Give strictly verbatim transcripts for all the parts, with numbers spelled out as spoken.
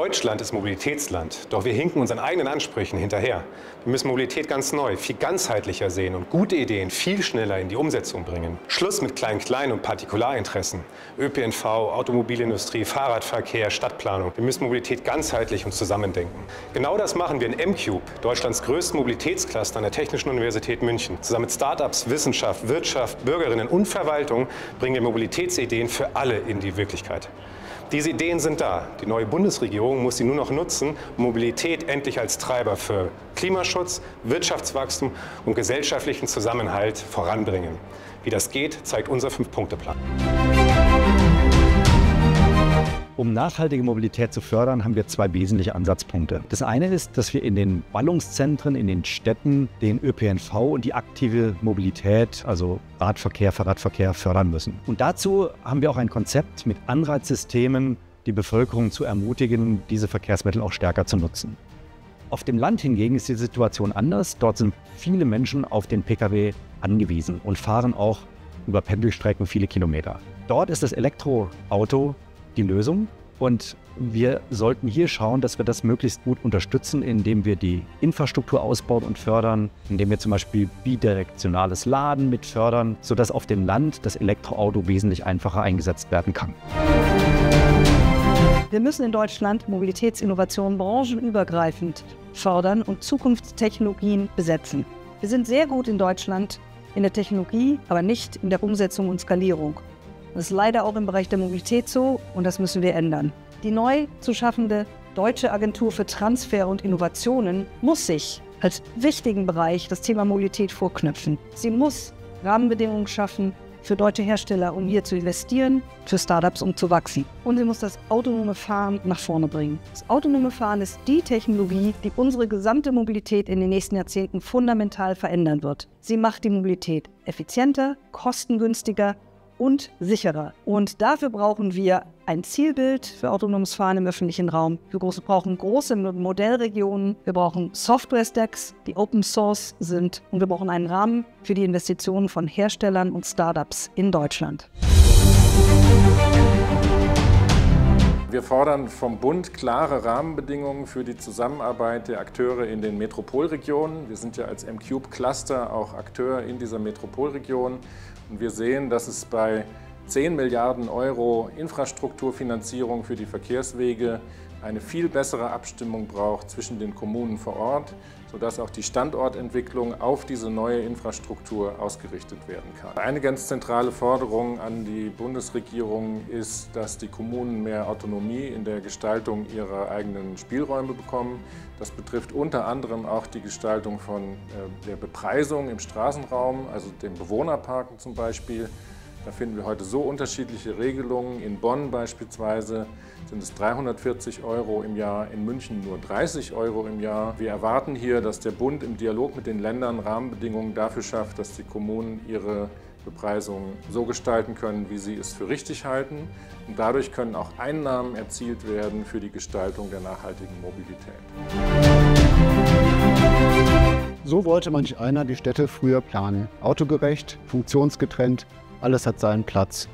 Deutschland ist Mobilitätsland, doch wir hinken unseren eigenen Ansprüchen hinterher. Wir müssen Mobilität ganz neu, viel ganzheitlicher sehen und gute Ideen viel schneller in die Umsetzung bringen. Schluss mit Klein-Klein und Partikularinteressen. Ö P N V, Automobilindustrie, Fahrradverkehr, Stadtplanung. Wir müssen Mobilität ganzheitlich und zusammendenken. Genau das machen wir in M Cube, Deutschlands größten Mobilitätscluster an der Technischen Universität München. Zusammen mit Startups, Wissenschaft, Wirtschaft, Bürgerinnen und Verwaltung bringen wir Mobilitätsideen für alle in die Wirklichkeit. Diese Ideen sind da. Die neue Bundesregierung muss sie nur noch nutzen, um Mobilität endlich als Treiber für Klimaschutz, Wirtschaftswachstum und gesellschaftlichen Zusammenhalt voranbringen. Wie das geht, zeigt unser Fünf-Punkte-Plan. Um nachhaltige Mobilität zu fördern, haben wir zwei wesentliche Ansatzpunkte. Das eine ist, dass wir in den Ballungszentren, in den Städten den Ö P N V und die aktive Mobilität, also Radverkehr, Fahrradverkehr, fördern müssen. Und dazu haben wir auch ein Konzept mit Anreizsystemen, die Bevölkerung zu ermutigen, diese Verkehrsmittel auch stärker zu nutzen. Auf dem Land hingegen ist die Situation anders. Dort sind viele Menschen auf den Pkw angewiesen und fahren auch über Pendelstrecken viele Kilometer. Dort ist das Elektroauto die Lösung und wir sollten hier schauen, dass wir das möglichst gut unterstützen, indem wir die Infrastruktur ausbauen und fördern, indem wir zum Beispiel bidirektionales Laden mit fördern, sodass auf dem Land das Elektroauto wesentlich einfacher eingesetzt werden kann. Wir müssen in Deutschland Mobilitätsinnovationen branchenübergreifend fördern und Zukunftstechnologien besetzen. Wir sind sehr gut in Deutschland in der Technologie, aber nicht in der Umsetzung und Skalierung. Das ist leider auch im Bereich der Mobilität so und das müssen wir ändern. Die neu zu schaffende Deutsche Agentur für Transfer und Innovationen muss sich als wichtigen Bereich das Thema Mobilität vorknöpfen. Sie muss Rahmenbedingungen schaffen für deutsche Hersteller, um hier zu investieren, für Startups, um zu wachsen. Und sie muss das autonome Fahren nach vorne bringen. Das autonome Fahren ist die Technologie, die unsere gesamte Mobilität in den nächsten Jahrzehnten fundamental verändern wird. Sie macht die Mobilität effizienter, kostengünstiger und sicherer. Und dafür brauchen wir ein Zielbild für autonomes Fahren im öffentlichen Raum. Wir brauchen große Modellregionen, wir brauchen Software-Stacks, die Open Source sind und wir brauchen einen Rahmen für die Investitionen von Herstellern und Startups in Deutschland. Wir fordern vom Bund klare Rahmenbedingungen für die Zusammenarbeit der Akteure in den Metropolregionen. Wir sind ja als M Cube Cluster auch Akteur in dieser Metropolregion. Und wir sehen, dass es bei zehn Milliarden Euro Infrastrukturfinanzierung für die Verkehrswege eine viel bessere Abstimmung braucht zwischen den Kommunen vor Ort, sodass auch die Standortentwicklung auf diese neue Infrastruktur ausgerichtet werden kann. Eine ganz zentrale Forderung an die Bundesregierung ist, dass die Kommunen mehr Autonomie in der Gestaltung ihrer eigenen Spielräume bekommen. Das betrifft unter anderem auch die Gestaltung von der Bepreisung im Straßenraum, also dem Bewohnerparken zum Beispiel. Da finden wir heute so unterschiedliche Regelungen. In Bonn beispielsweise sind es dreihundertvierzig Euro im Jahr, in München nur dreißig Euro im Jahr. Wir erwarten hier, dass der Bund im Dialog mit den Ländern Rahmenbedingungen dafür schafft, dass die Kommunen ihre Bepreisungen so gestalten können, wie sie es für richtig halten. Und dadurch können auch Einnahmen erzielt werden für die Gestaltung der nachhaltigen Mobilität. So wollte manch einer die Städte früher planen. Autogerecht, funktionsgetrennt. Alles hat seinen Platz.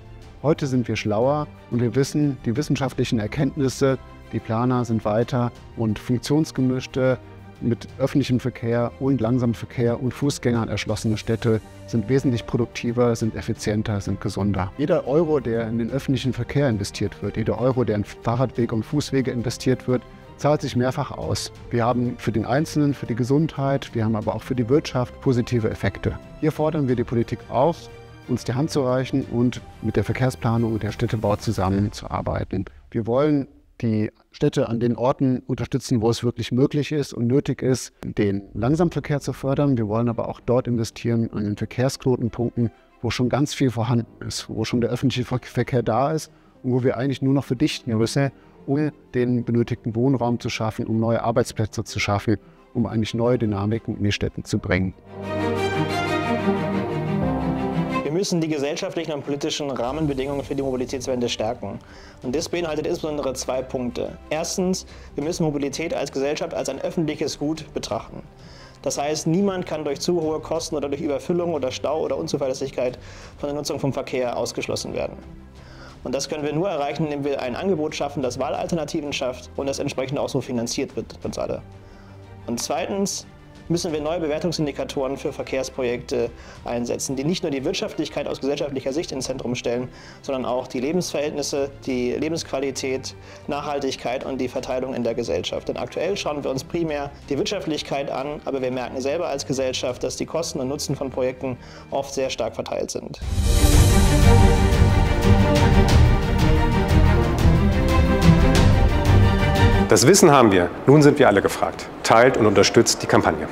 Heute sind wir schlauer und wir wissen, die wissenschaftlichen Erkenntnisse, die Planer sind weiter und funktionsgemischte, mit öffentlichem Verkehr und langsamem Verkehr und Fußgängern erschlossene Städte sind wesentlich produktiver, sind effizienter, sind gesunder. Jeder Euro, der in den öffentlichen Verkehr investiert wird, jeder Euro, der in Fahrradwege und Fußwege investiert wird, zahlt sich mehrfach aus. Wir haben für den Einzelnen, für die Gesundheit, wir haben aber auch für die Wirtschaft positive Effekte. Hier fordern wir die Politik auf, uns die Hand zu reichen und mit der Verkehrsplanung und der Städtebau zusammenzuarbeiten. Wir wollen die Städte an den Orten unterstützen, wo es wirklich möglich ist und nötig ist, den Langsamverkehr zu fördern. Wir wollen aber auch dort investieren an den Verkehrsknotenpunkten, wo schon ganz viel vorhanden ist, wo schon der öffentliche Verkehr da ist und wo wir eigentlich nur noch verdichten müssen, um den benötigten Wohnraum zu schaffen, um neue Arbeitsplätze zu schaffen, um eigentlich neue Dynamiken in die Städte zu bringen. Wir müssen die gesellschaftlichen und politischen Rahmenbedingungen für die Mobilitätswende stärken. Und das beinhaltet insbesondere zwei Punkte. Erstens, wir müssen Mobilität als Gesellschaft als ein öffentliches Gut betrachten. Das heißt, niemand kann durch zu hohe Kosten oder durch Überfüllung oder Stau oder Unzuverlässigkeit von der Nutzung vom Verkehr ausgeschlossen werden. Und das können wir nur erreichen, indem wir ein Angebot schaffen, das Wahlalternativen schafft und das entsprechend auch so finanziert wird für uns alle. Und zweitens müssen wir neue Bewertungsindikatoren für Verkehrsprojekte einsetzen, die nicht nur die Wirtschaftlichkeit aus gesellschaftlicher Sicht ins Zentrum stellen, sondern auch die Lebensverhältnisse, die Lebensqualität, Nachhaltigkeit und die Verteilung in der Gesellschaft. Denn aktuell schauen wir uns primär die Wirtschaftlichkeit an, aber wir merken selber als Gesellschaft, dass die Kosten und Nutzen von Projekten oft sehr stark verteilt sind. Das Wissen haben wir, nun sind wir alle gefragt. Teilt und unterstützt die Kampagne.